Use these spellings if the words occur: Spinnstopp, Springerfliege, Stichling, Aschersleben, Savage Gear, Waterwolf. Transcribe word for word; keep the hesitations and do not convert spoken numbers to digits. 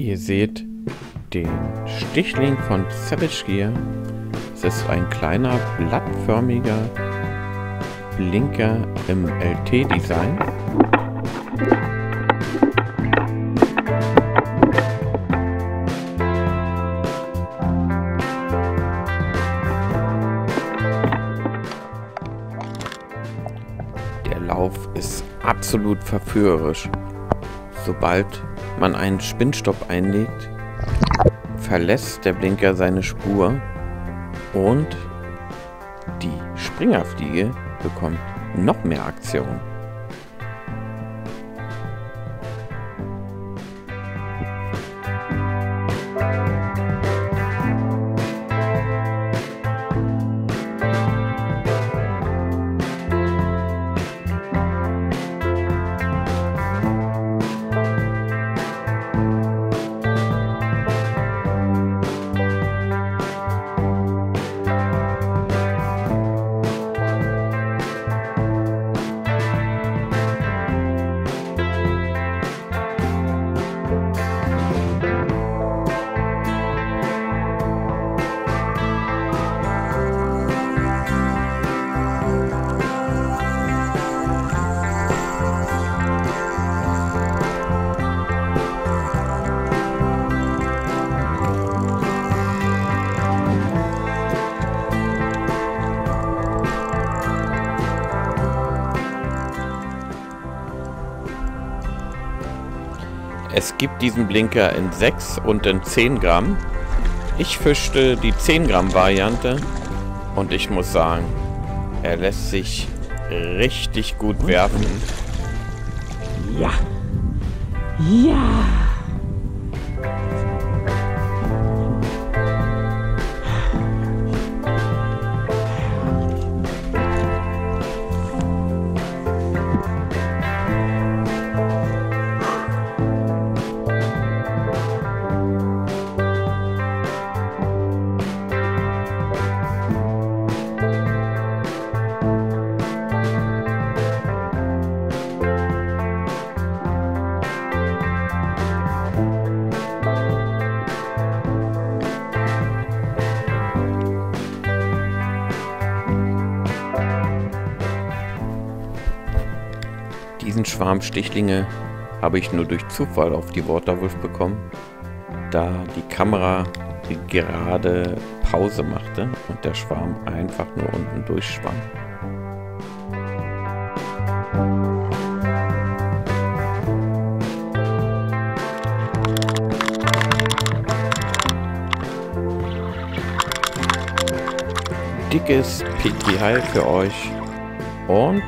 Ihr seht den Stichling von Savage Gear. Es ist ein kleiner, blattförmiger Blinker im L T-Design. Der Lauf ist absolut verführerisch. Sobald man einen Spinnstopp einlegt, verlässt der Blinker seine Spur und die Springerfliege bekommt noch mehr Aktion. Es gibt diesen Blinker in sechs und in zehn Gramm. Ich fischte die zehn Gramm Variante und ich muss sagen, er lässt sich richtig gut werfen. Ja. Ja. Diesen Schwarm Stichlinge habe ich nur durch Zufall auf die Waterwolf bekommen, da die Kamera gerade Pause machte und der Schwarm einfach nur unten durchschwamm. Dickes P T H für euch und